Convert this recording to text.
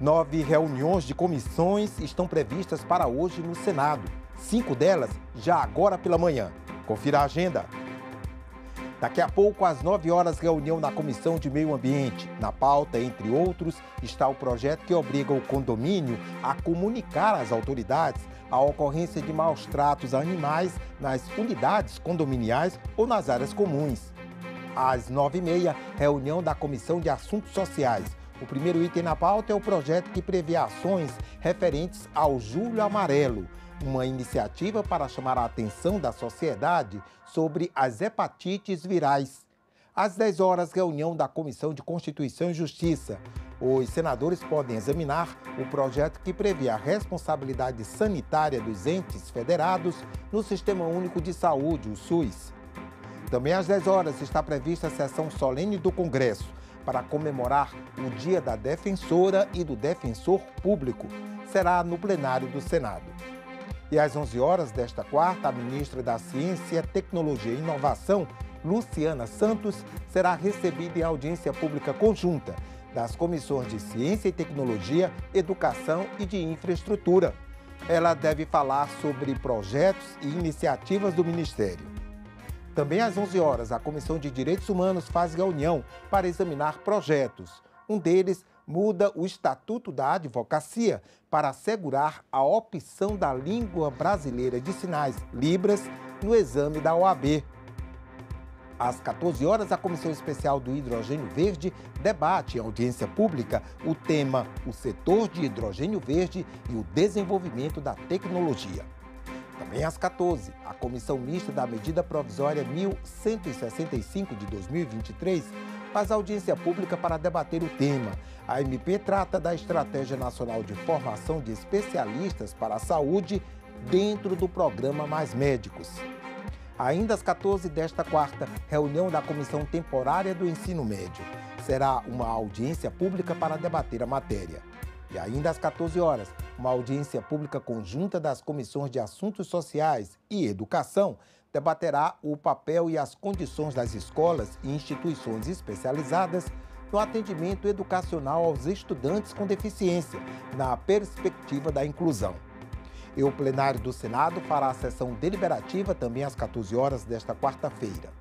9 reuniões de comissões estão previstas para hoje no Senado, 5 delas já agora pela manhã. Confira a agenda. Daqui a pouco, às 9 horas, reunião na Comissão de Meio Ambiente. Na pauta, entre outros, está o projeto que obriga o condomínio a comunicar às autoridades a ocorrência de maus tratos a animais nas unidades condominiais ou nas áreas comuns. Às 9h30, reunião da Comissão de Assuntos Sociais. O primeiro item na pauta é o projeto que prevê ações referentes ao Júlio Amarelo, uma iniciativa para chamar a atenção da sociedade sobre as hepatites virais. Às 10 horas, reunião da Comissão de Constituição e Justiça. Os senadores podem examinar o projeto que prevê a responsabilidade sanitária dos entes federados no Sistema Único de Saúde, o SUS. Também às 10 horas está prevista a sessão solene do Congresso para comemorar o Dia da Defensora e do Defensor Público. Será no plenário do Senado. E às 11 horas desta quarta, a ministra da Ciência, Tecnologia e Inovação, Luciana Santos, será recebida em audiência pública conjunta das Comissões de Ciência e Tecnologia, Educação e de Infraestrutura. Ela deve falar sobre projetos e iniciativas do Ministério. Também às 11 horas, a Comissão de Direitos Humanos faz reunião para examinar projetos. Um deles muda o Estatuto da Advocacia para assegurar a opção da língua brasileira de sinais, Libras, no exame da OAB. Às 14 horas, a Comissão Especial do Hidrogênio Verde debate em audiência pública o tema O Setor de Hidrogênio Verde e o Desenvolvimento da Tecnologia. Também às 14, a Comissão Mista da Medida Provisória 1165 de 2023 faz audiência pública para debater o tema. A MP trata da Estratégia Nacional de Formação de Especialistas para a Saúde dentro do Programa Mais Médicos. Ainda às 14 desta quarta, reunião da Comissão Temporária do Ensino Médio. Será uma audiência pública para debater a matéria. E ainda às 14 horas, uma audiência pública conjunta das Comissões de Assuntos Sociais e Educação debaterá o papel e as condições das escolas e instituições especializadas no atendimento educacional aos estudantes com deficiência, na perspectiva da inclusão. E o plenário do Senado fará a sessão deliberativa também às 14 horas desta quarta-feira.